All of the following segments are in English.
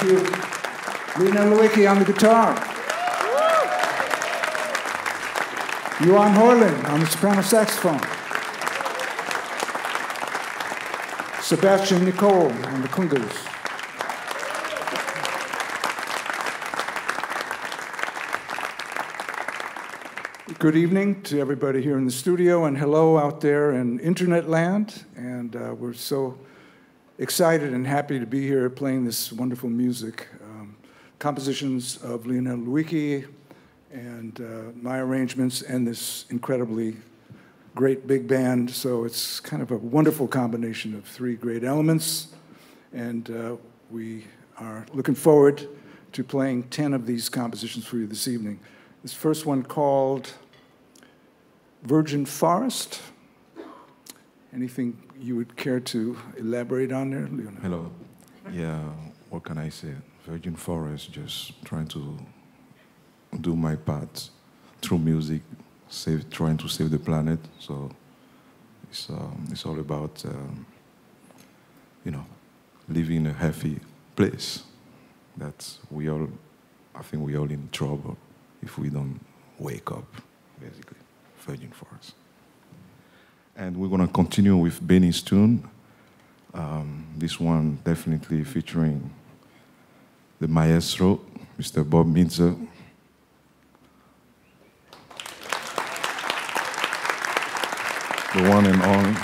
Thank you. Lionel Loueke on the guitar. Johan Hörlén on the soprano saxophone. Sebastian Nickoll on the klingos. Good evening to everybody here in the studio, and hello out there in internet land. And we're so excited and happy to be here playing this wonderful music. Compositions of Lionel Loueke and my arrangements and this incredibly great big band. So it's kind of a wonderful combination of three great elements. And we are looking forward to playing 10 of these compositions for you this evening. This first one called Virgin Forest. Anything you would care to elaborate on there, Leonardo? Hello. Yeah, what can I say? Virgin Forest, just trying to do my part through music, trying to save the planet. So it's all about, you know, living in a healthy place. That's we all, I think we all in trouble if we don't wake up, basically. Virgin Forest. And we're going to continue with Benny's tune. This one definitely featuring the maestro, Mr. Bob Mintzer. The one and only.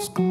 Let's go.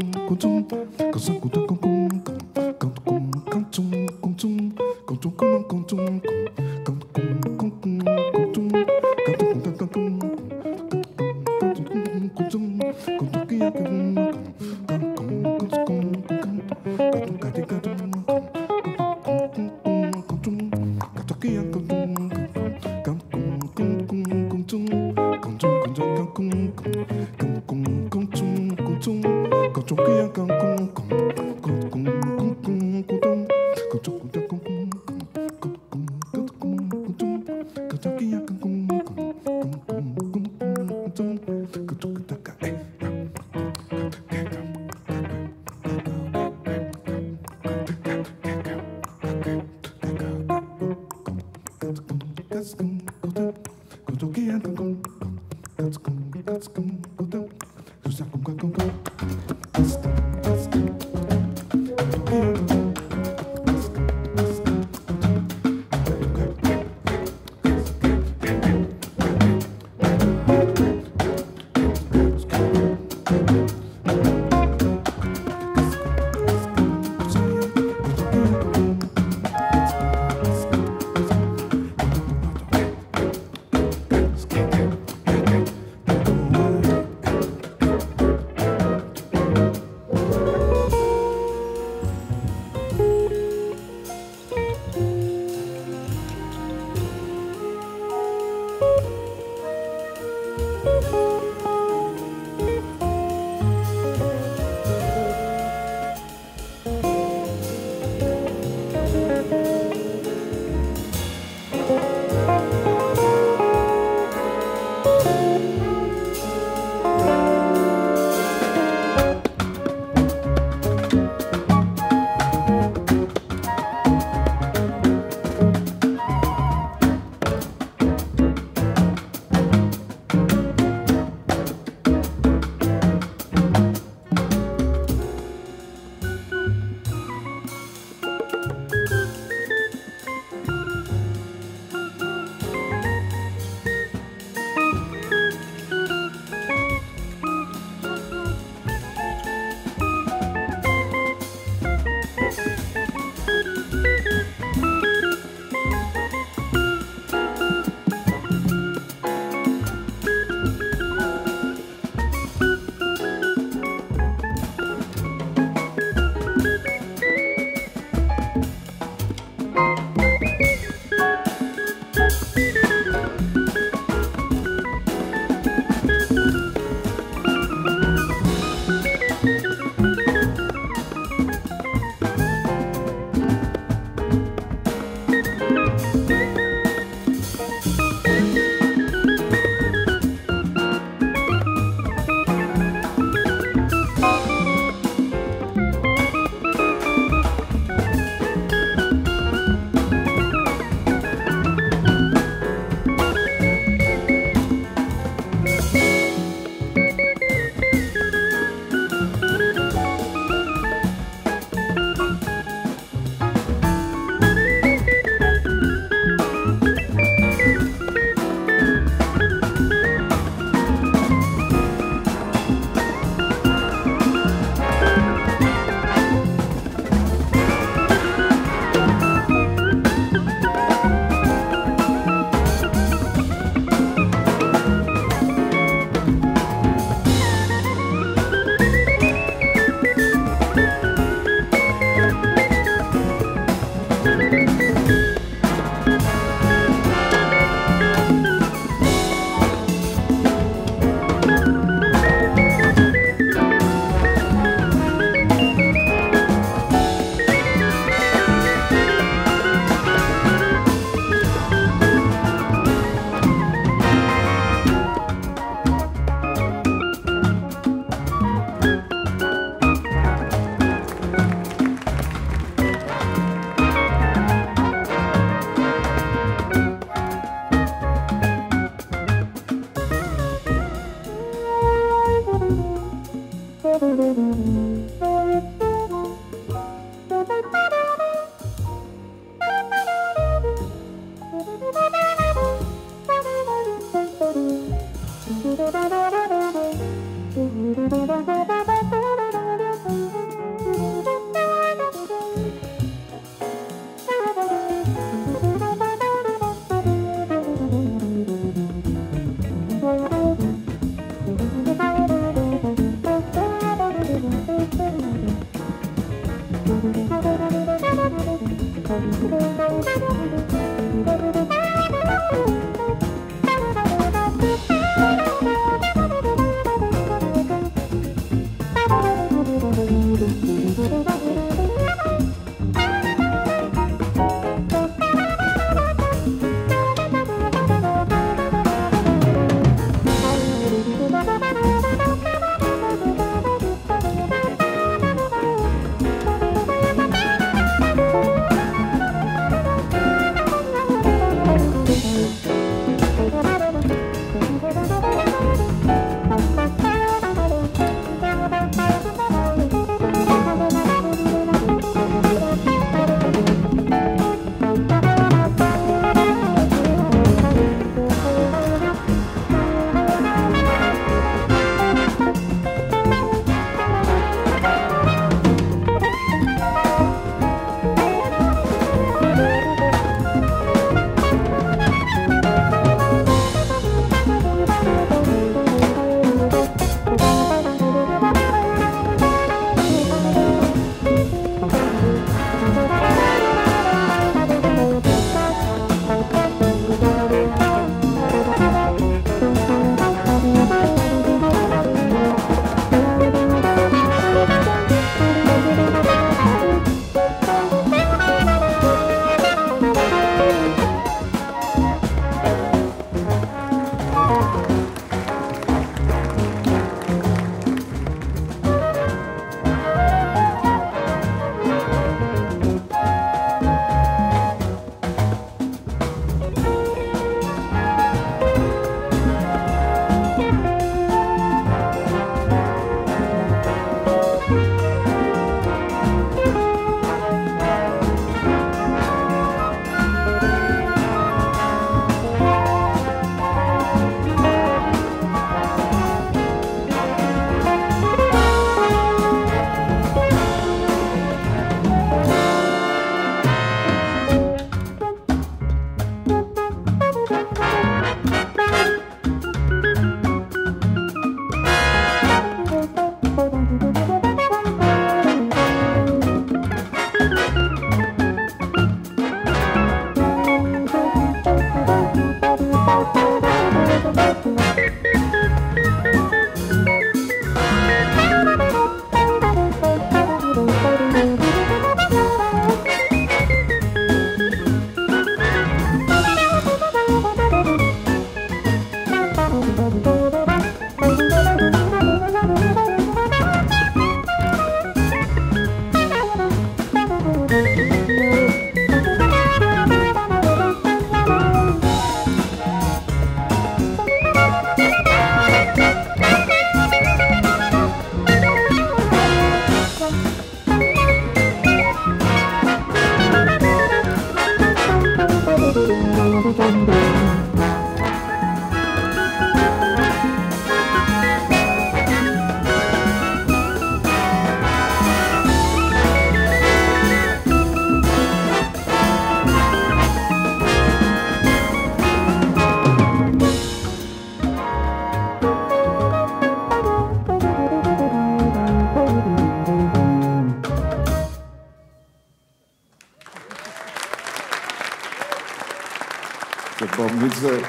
Bob Mintzer.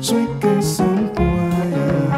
Sweet kiss and quiet.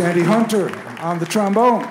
Andy Hunter on the trombone.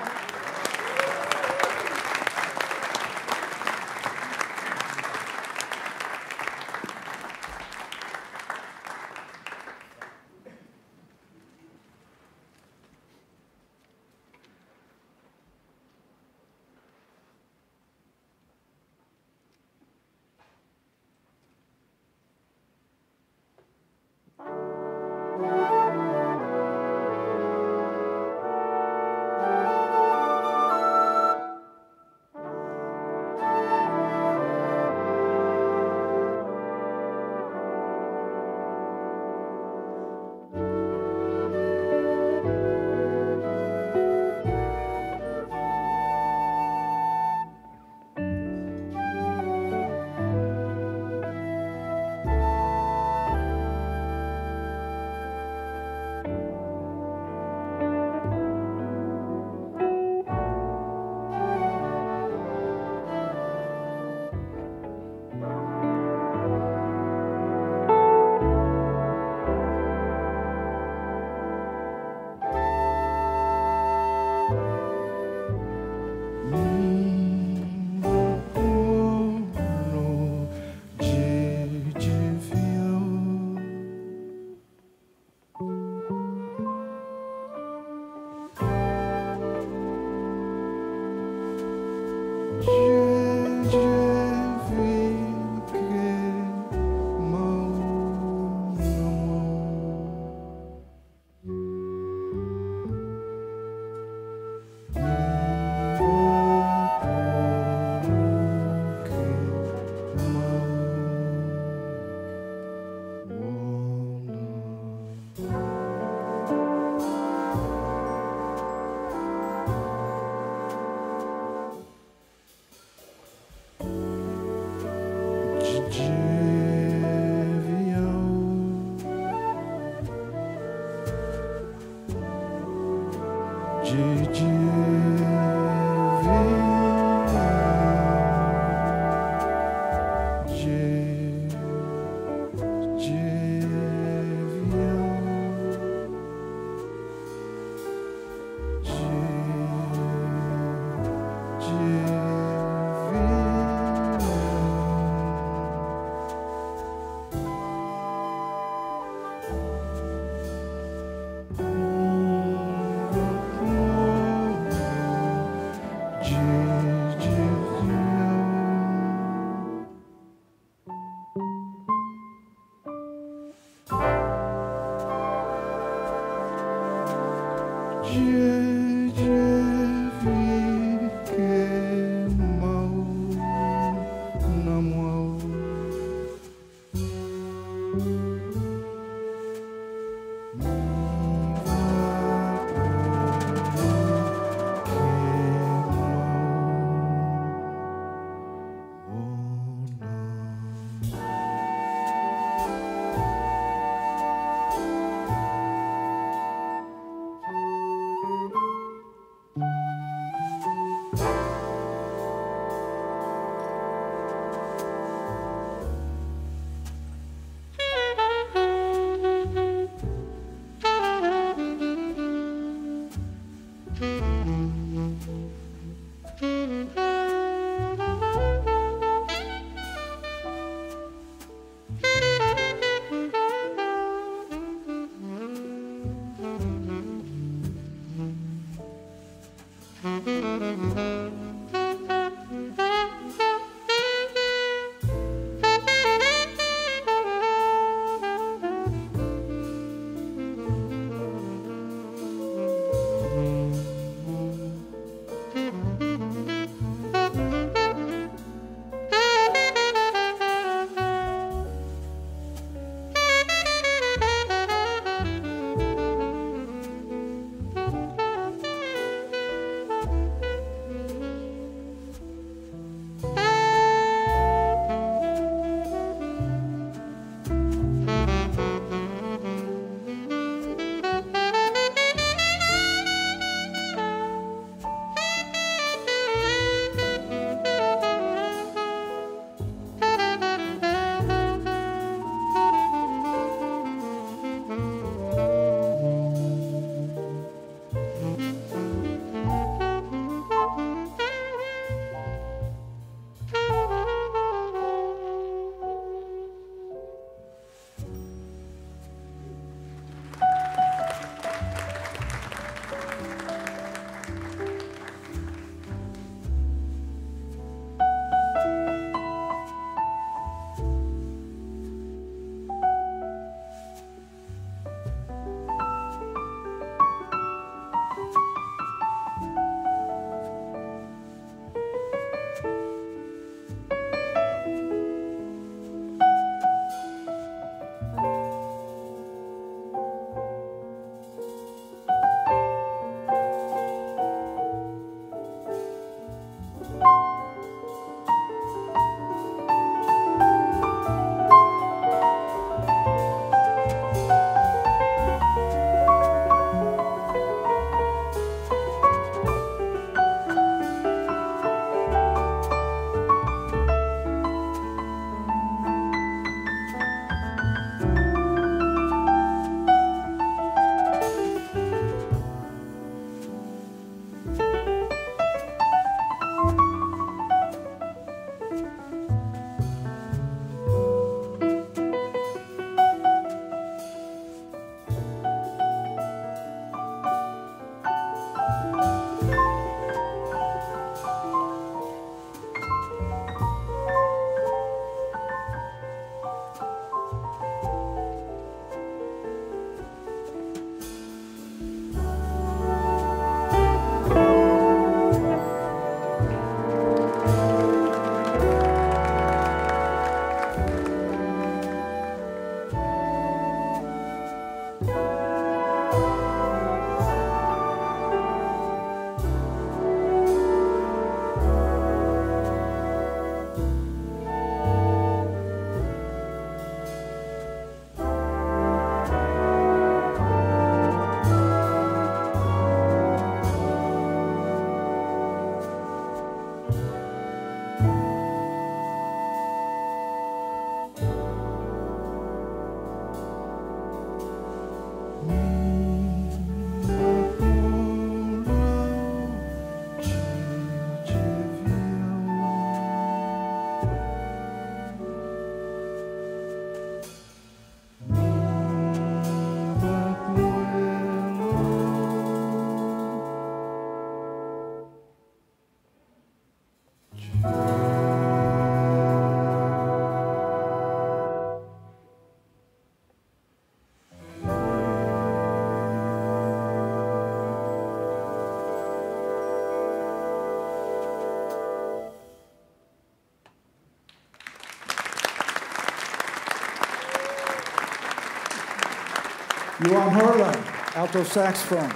Johan Hörlén, alto saxophone.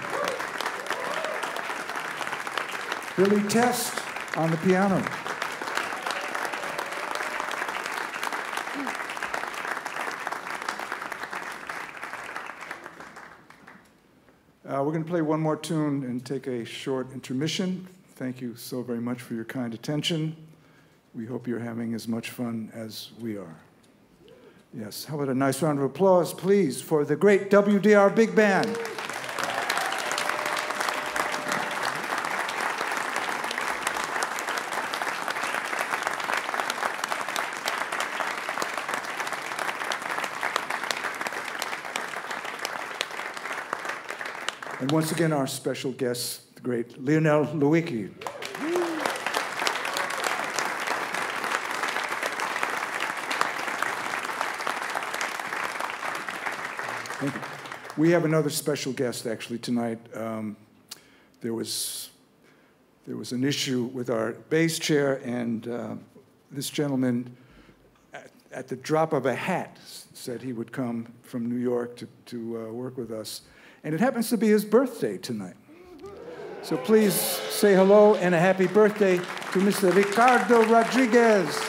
Billy Test on the piano. We're going to play one more tune and take a short intermission. Thank you so very much for your kind attention. We hope you're having as much fun as we are. Yes, how about a nice round of applause, please, for the great WDR Big Band. And once again, our special guests, the the great Lionel Loueke. Thank you. We have another special guest actually tonight. There was an issue with our bass chair, and this gentleman, at the drop of a hat, said he would come from New York to work with us. And it happens to be his birthday tonight. So please say hello and a happy birthday to Mr. Ricardo Rodriguez.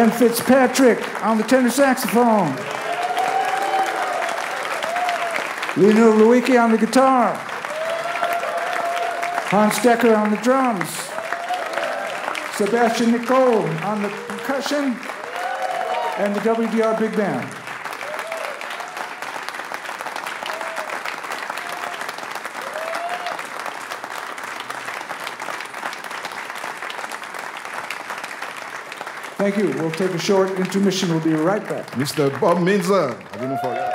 Ben Fitzpatrick on the tenor saxophone. Lionel Loueke on the guitar. Hans Dekker on the drums. Sebastian Nickoll on the percussion. And the WDR Big Band. Thank you. We'll take a short intermission. We'll be right back. Mr. Bob Mintzer. I didn't forget.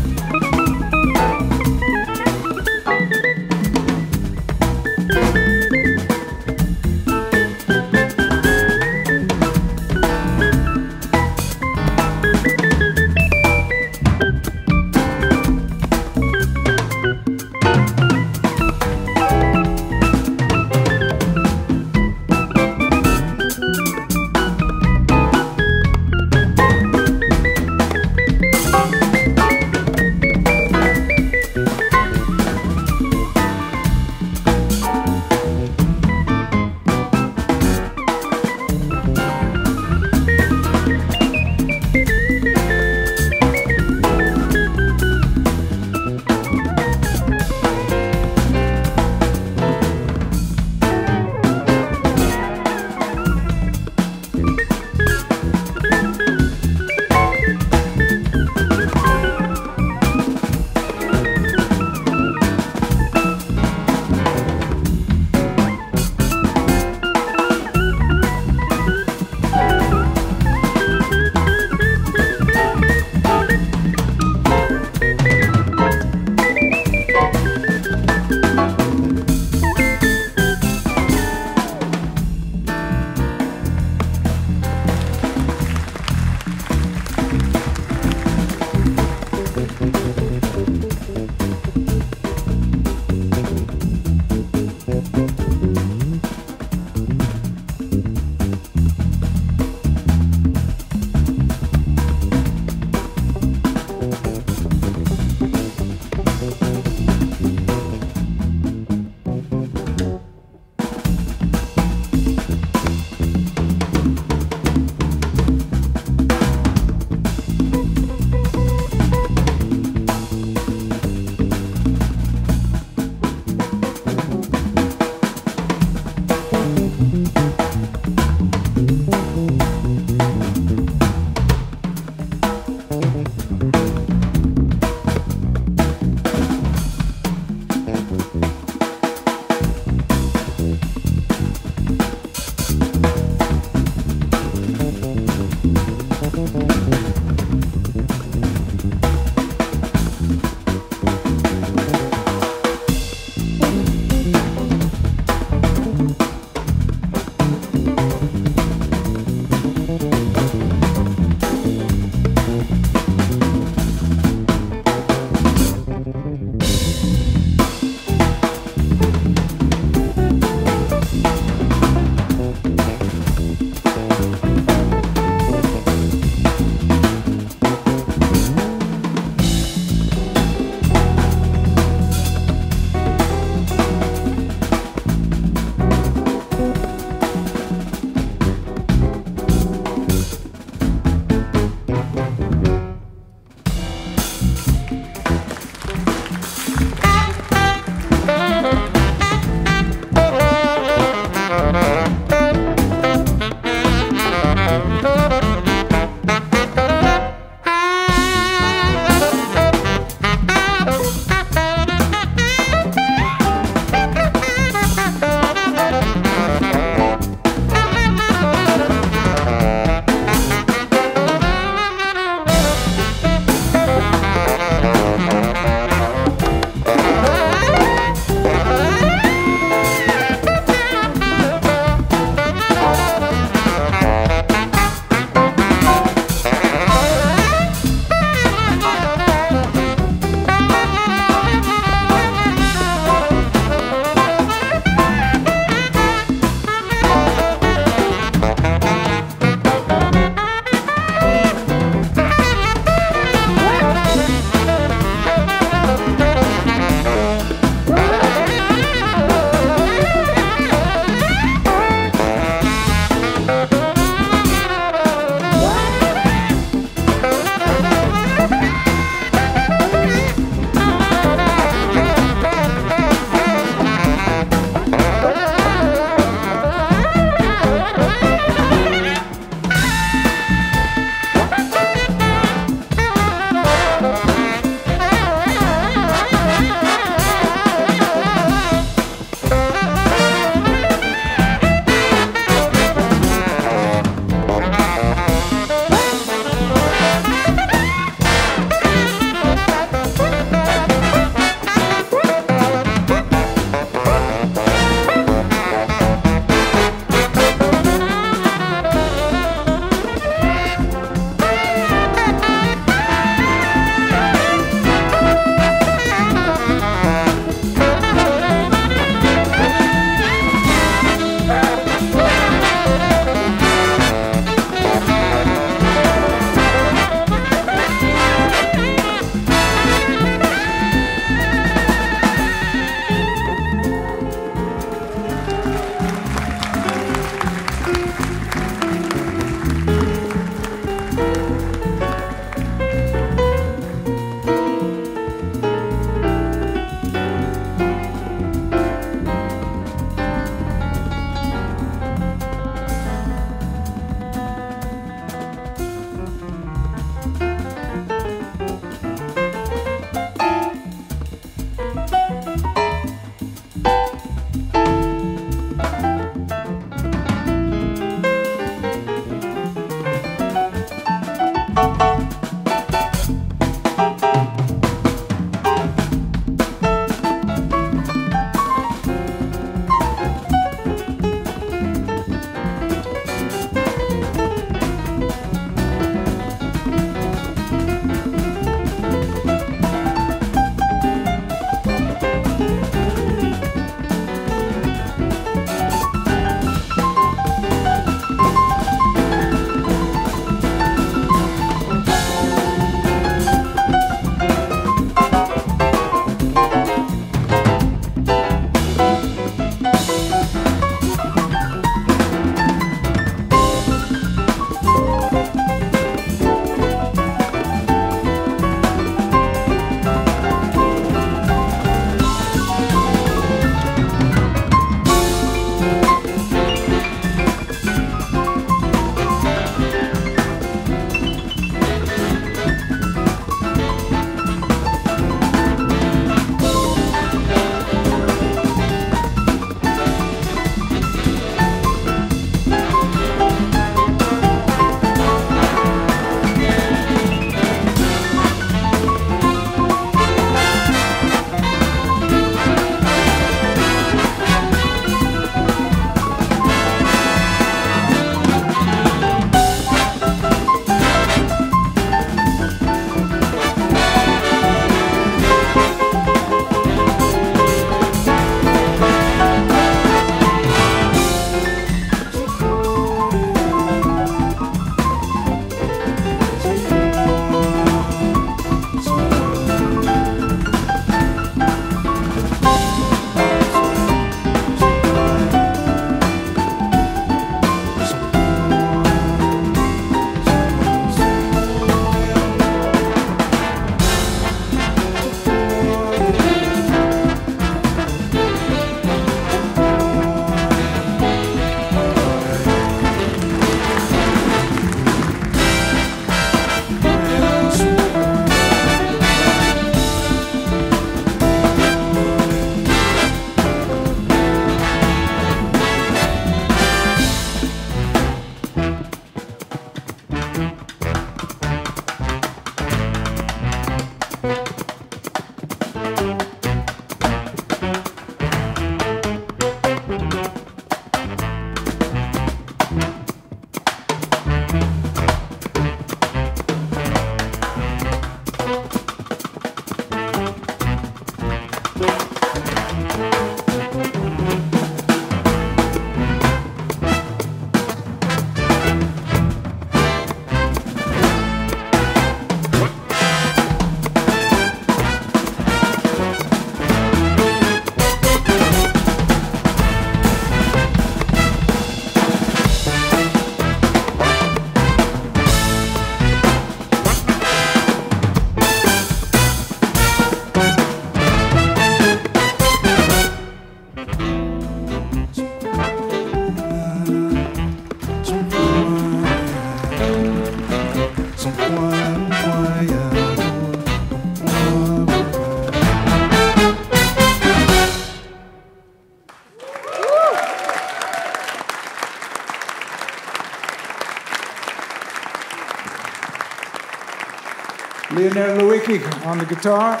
Lionel Loueke on the guitar,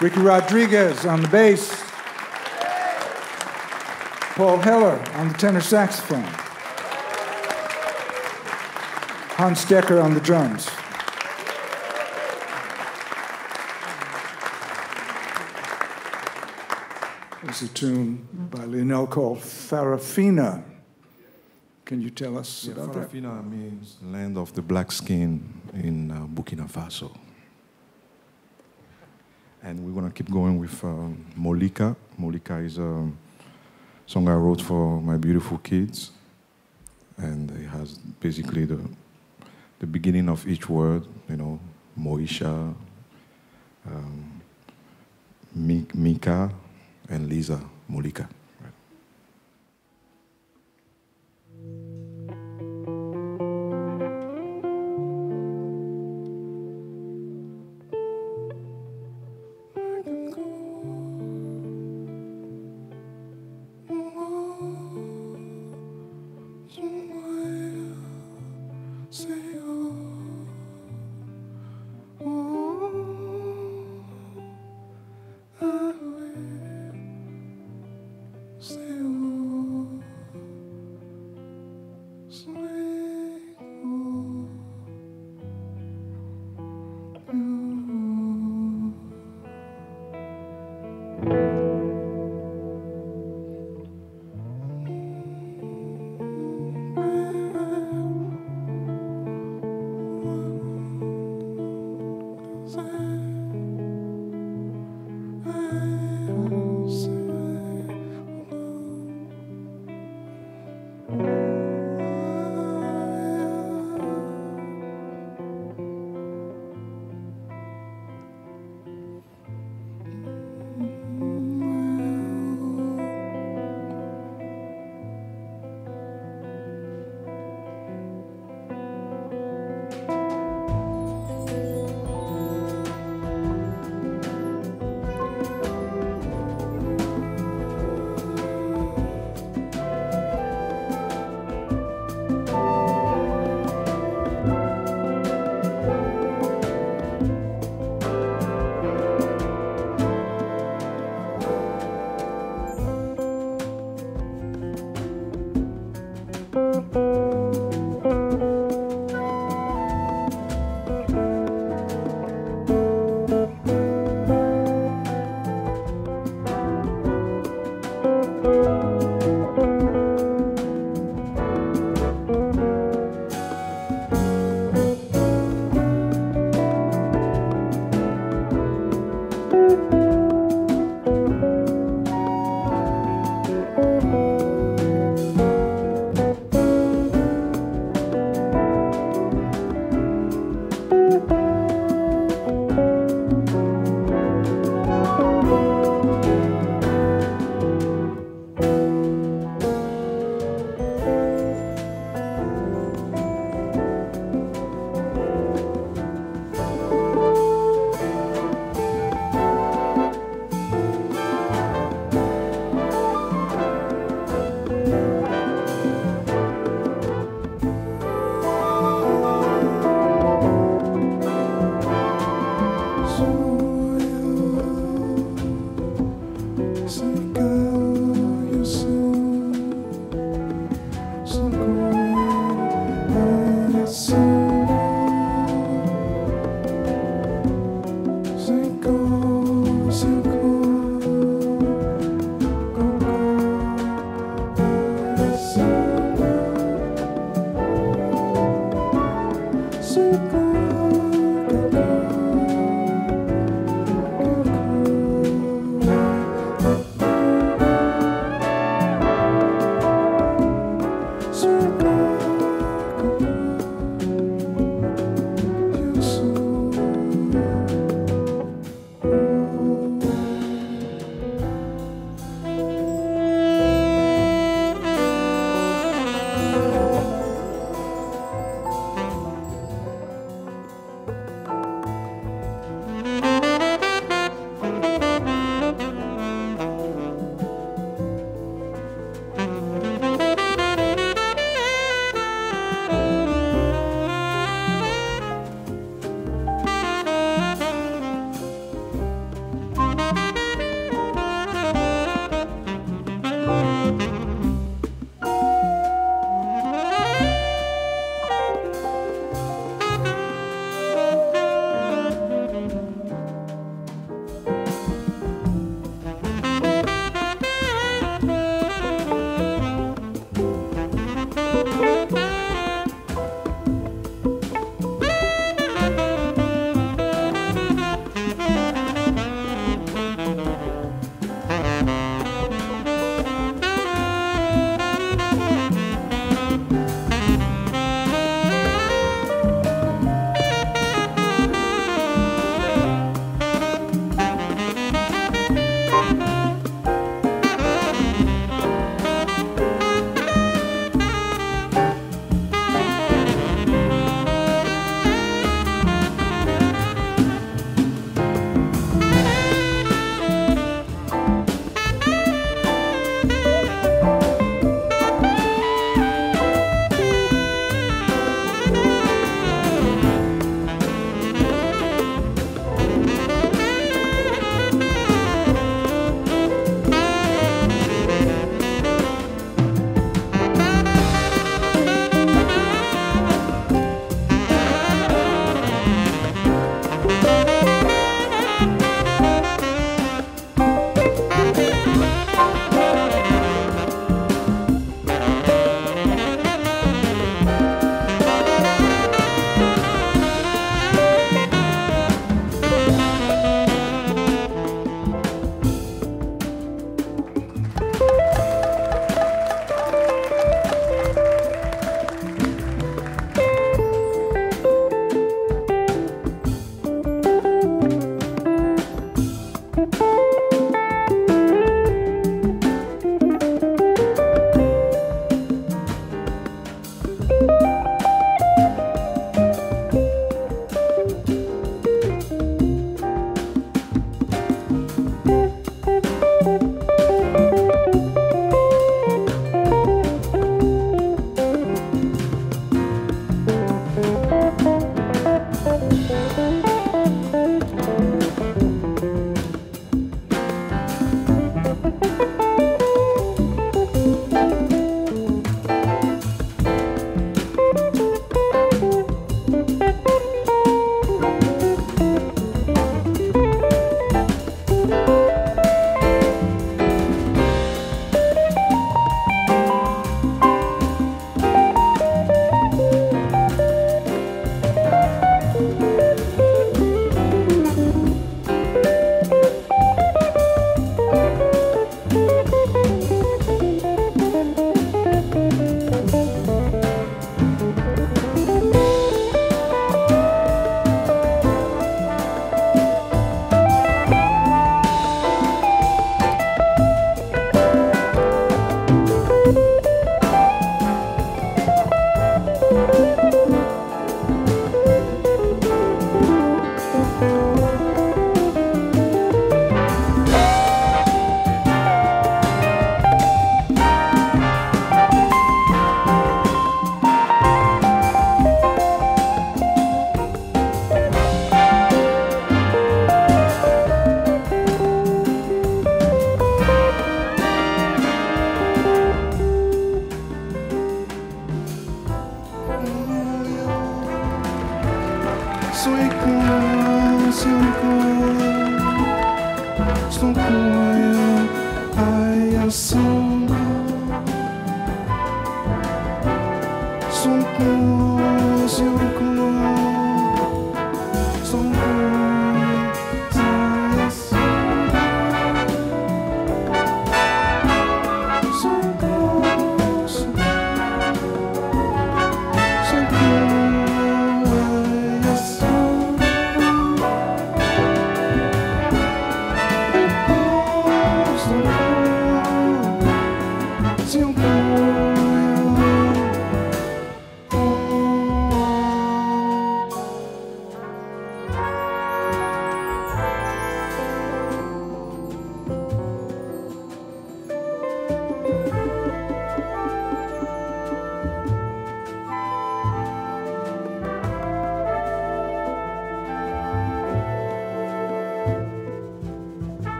Ricky Rodriguez on the bass, Paul Heller on the tenor saxophone, Hans Dekker on the drums. There's a tune by Lionel called Farafina. Can you tell us about that? Farafina means land of the black skin in Burkina Faso. And we're going to keep going with Molika. Molika is a song I wrote for my beautiful kids. And it has basically the beginning of each word, you know, Moisha, Mika, and Lisa, Molika.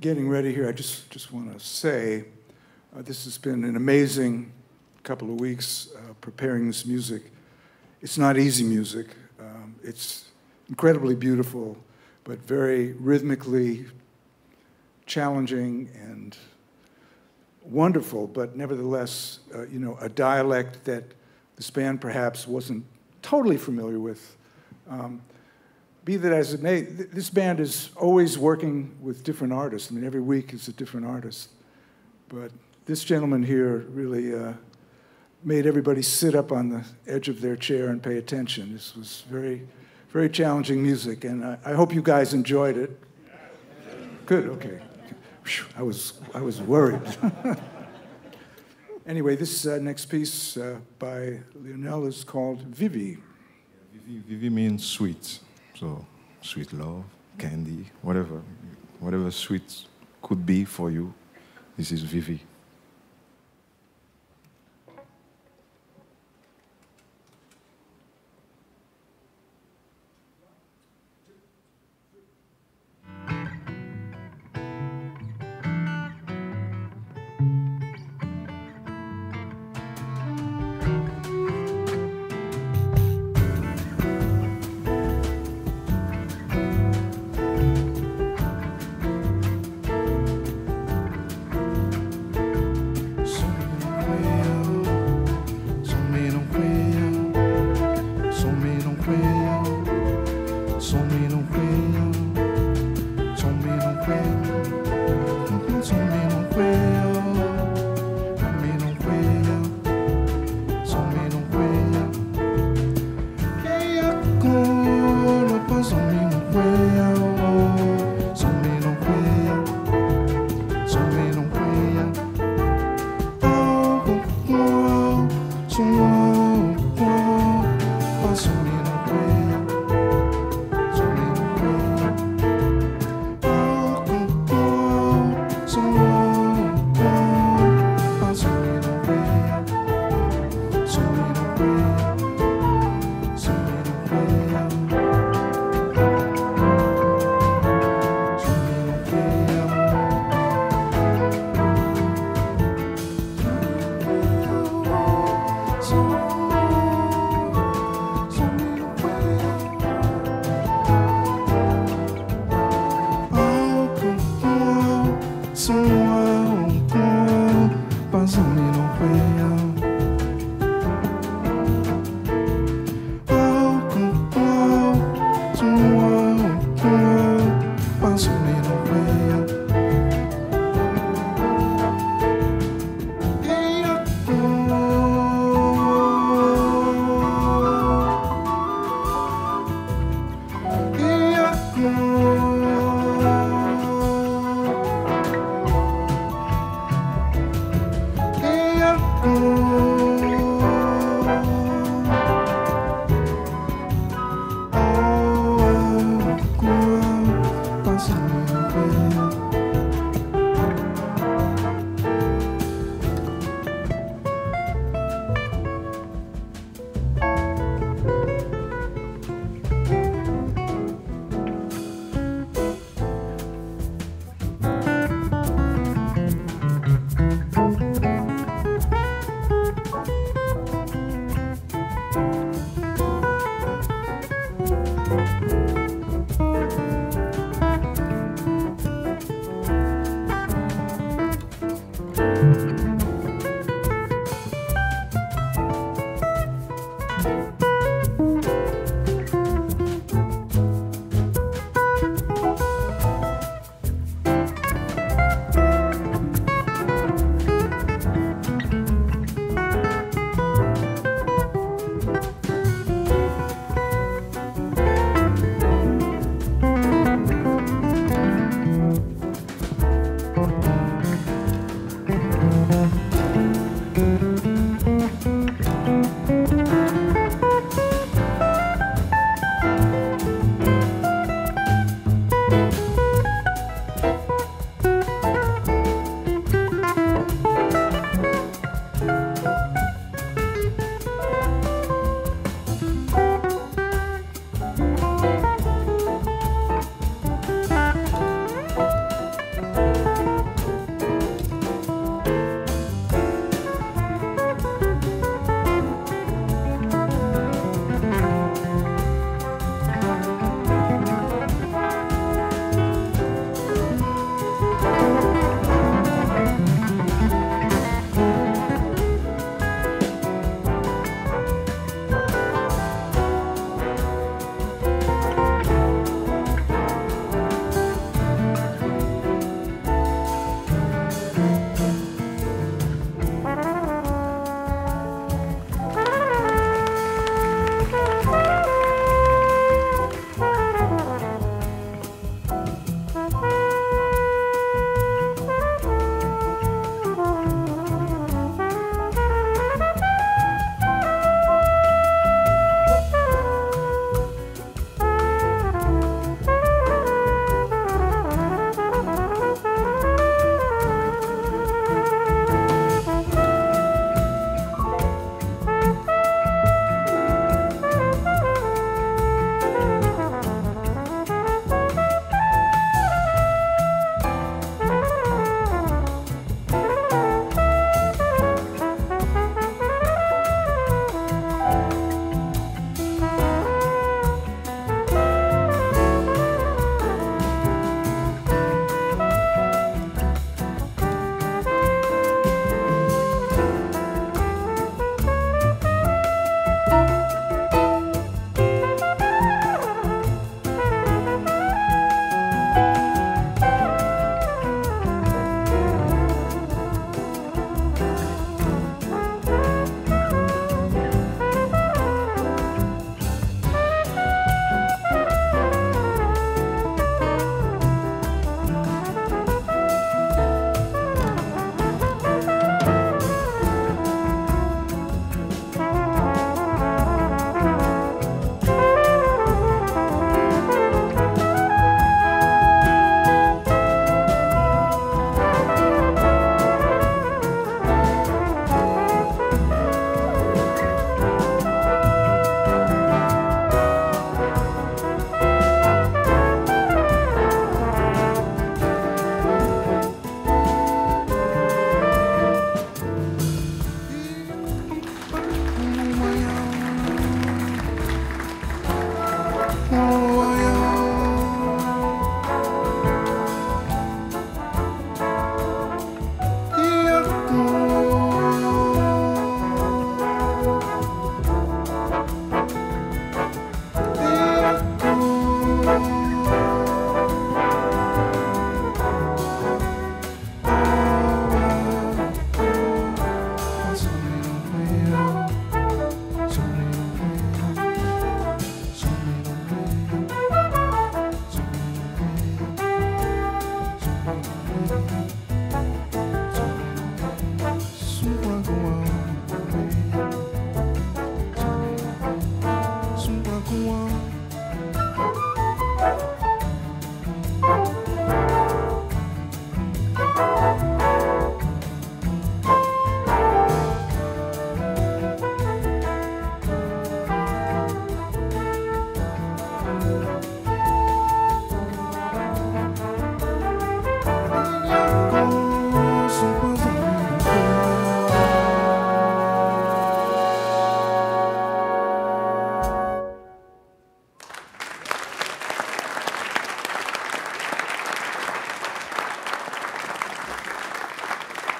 Getting ready here, I just want to say this has been an amazing couple of weeks preparing this music. It's not easy music. It's incredibly beautiful, but very rhythmically challenging and wonderful, but nevertheless, you know, a dialect that this band perhaps wasn't totally familiar with. Be that as it may, this band is always working with different artists. I mean, every week is a different artist. But this gentleman here really made everybody sit up on the edge of their chair and pay attention. This was very, very challenging music, and I hope you guys enjoyed it. Good, okay. I was worried. Anyway, this next piece by Lionel is called Vivi. Vivi means sweet. So, sweet love, candy, whatever sweet could be for you, this is Vivi.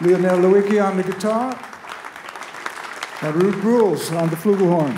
Lionel Loueke on the guitar, and Ruud Breuls on the flugelhorn.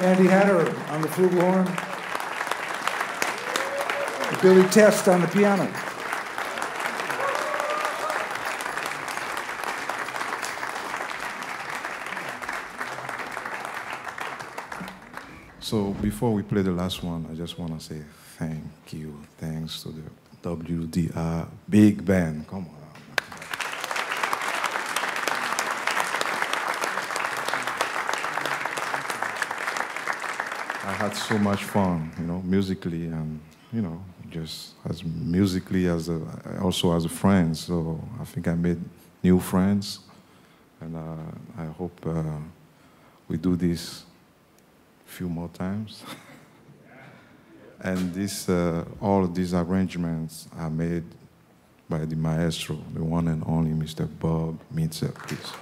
Andy Haderer on the flugelhorn, Billy Test on the piano. So before we play the last one, I just want to say thank you. Thanks to the WDR Big Band. Come on. I had so much fun, you know, musically and, you know, just as musically as a, also as a friend. So I think I made new friends, and I hope we do this a few more times. And this, all of these arrangements are made by the maestro, the one and only Mr. Bob Mintzer, please.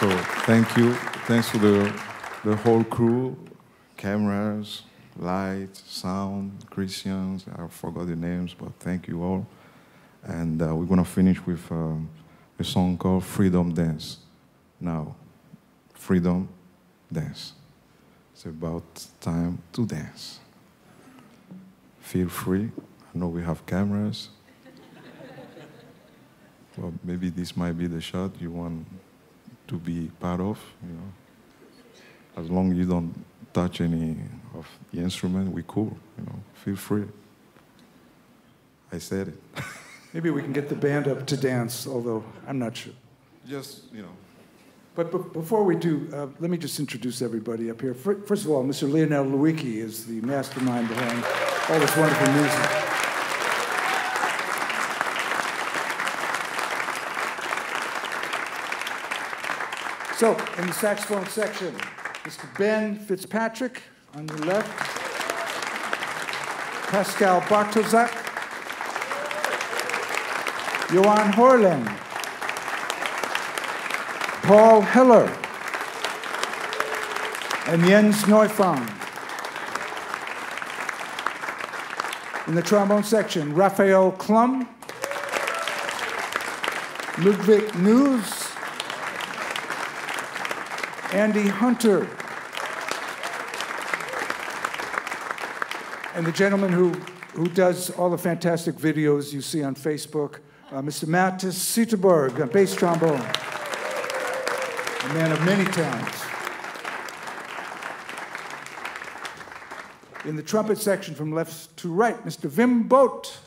So thank you. Thanks to the whole crew, cameras, light, sound, Christians. I forgot the names, but thank you all. And we're going to finish with a song called Freedom Dance. Now, freedom dance. It's about time to dance. Feel free. I know we have cameras. Well, maybe this might be the shot you want to be part of, you know. As long as you don't touch any of the instrument, we're cool, you know. Feel free. I said it. Maybe we can get the band up to dance, although I'm not sure. Just, you know. But before we do, let me just introduce everybody up here. First of all, Mr. Lionel Loueke is the mastermind behind all this wonderful music. So, in the saxophone section, Mr. Ben Fitzpatrick on your left, Pascal Bartoszak, Johan Hörlén, Paul Heller, and Jens Neufang. In the trombone section, Raphael Klemm, Ludwig Nuss, Andy Hunter, and the gentleman who does all the fantastic videos you see on Facebook, Mr. Mattis Cederberg on bass trombone, a man of many talents. In the trumpet section from left to right, Mr. Wim Both,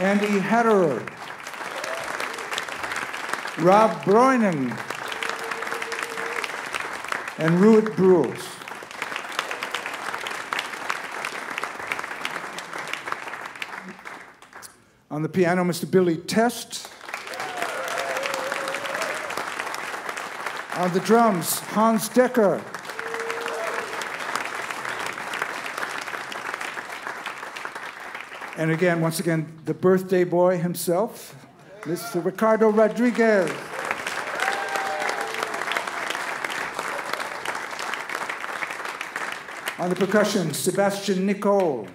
Andy Haderer, Rob Bruynen, and Ruud Breuls. On the piano, Mr. Billy Test. On the drums, Hans Dekker. And again, once again, the birthday boy himself, Mr. Ricardo Rodriguez. On the percussion, Sebastian Nickoll.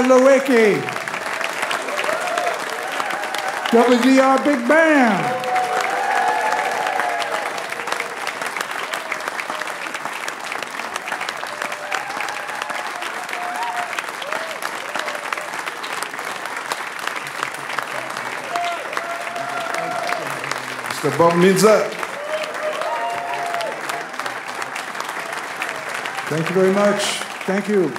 Lionel Loueke. WDR Big Band. Mr. Bob Mintzer. Thank you very much. Thank you.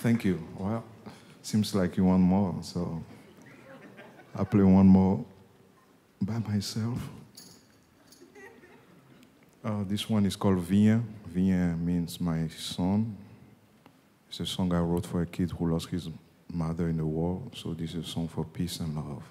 Thank you. Well, seems like you want more, so I'll play one more by myself. This one is called Vien. Vien means my son. It's a song I wrote for a kid who lost his mother in the war, so this is a song for peace and love.